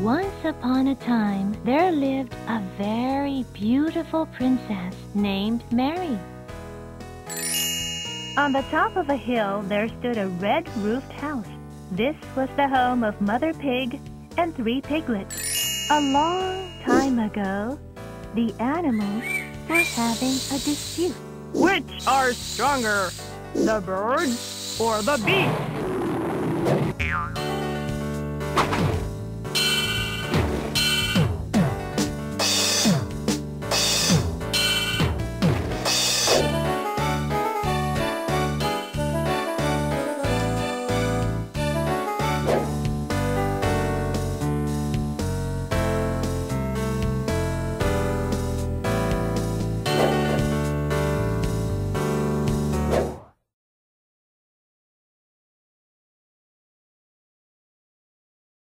Once upon a time, there lived a very beautiful princess named Mary. On the top of a hill, there stood a red-roofed house. This was the home of Mother Pig and 3 piglets. A long time ago, the animals were having a dispute. Which are stronger, the birds or the bees?